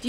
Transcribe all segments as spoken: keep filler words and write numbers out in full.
Do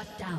Shut down.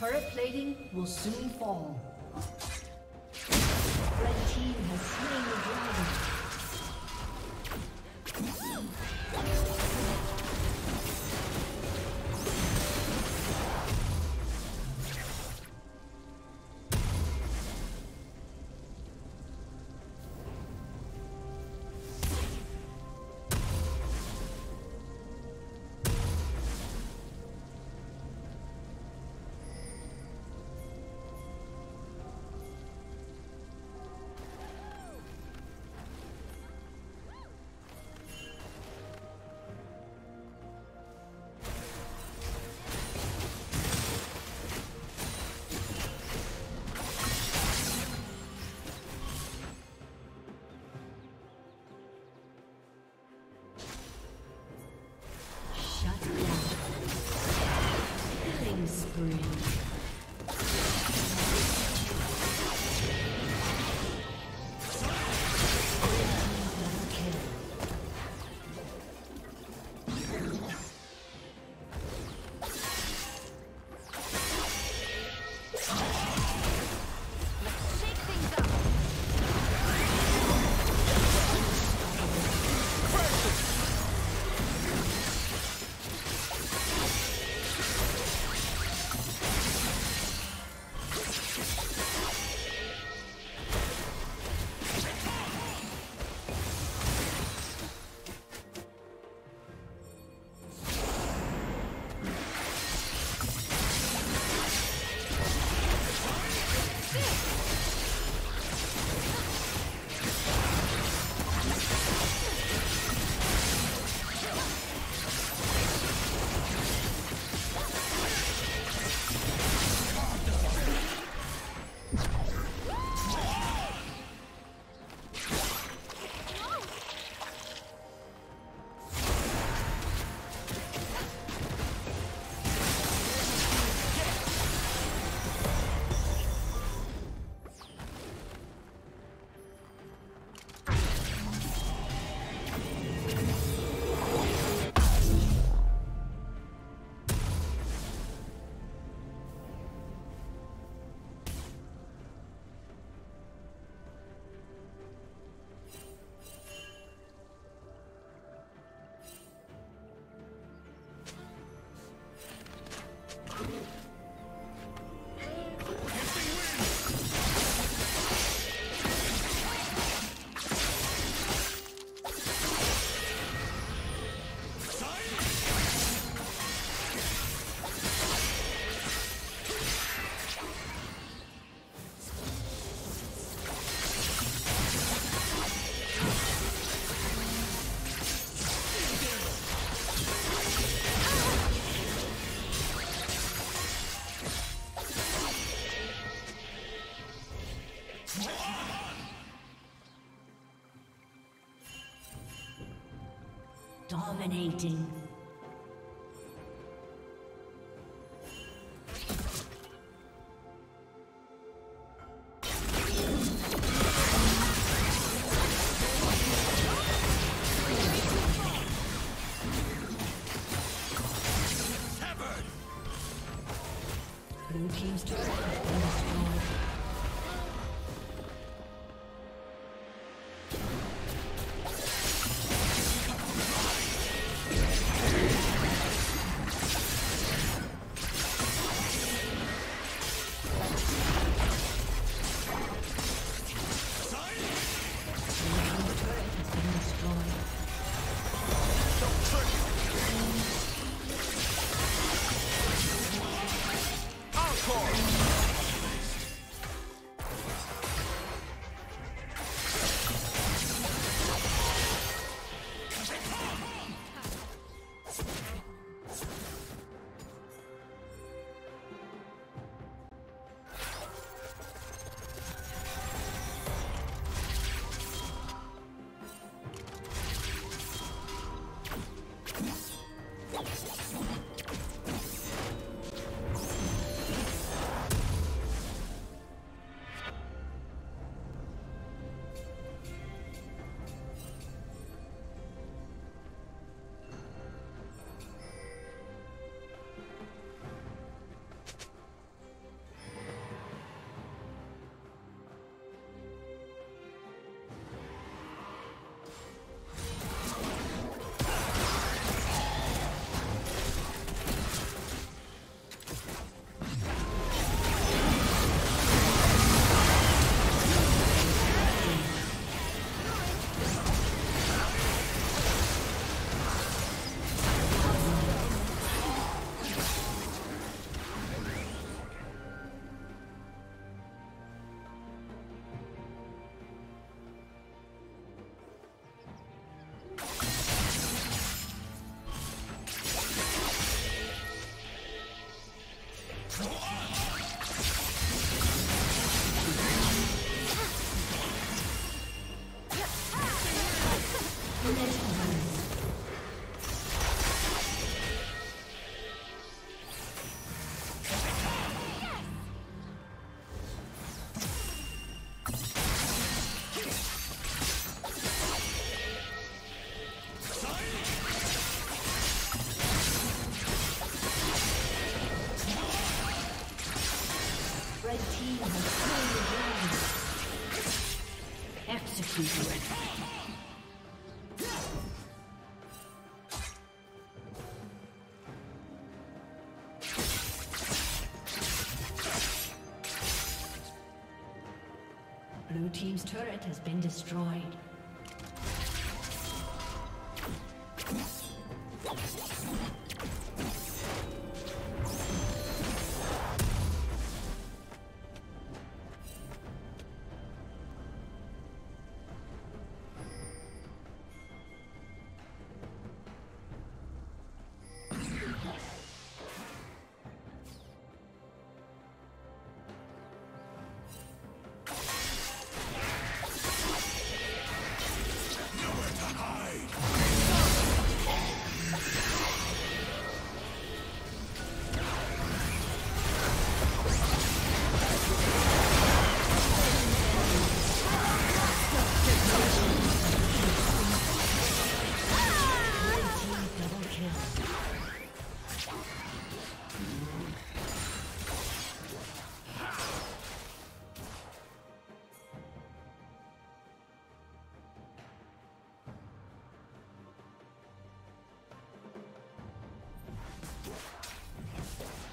Turret plating will soon fall. Red team has slain the dragon. Dominating. Severed. Blue team's turret has been destroyed. Blue team's turret has been destroyed.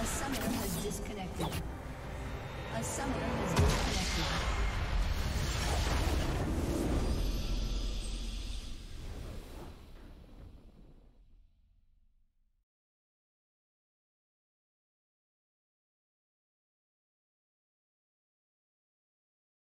A summoner has disconnected. A summoner has disconnected.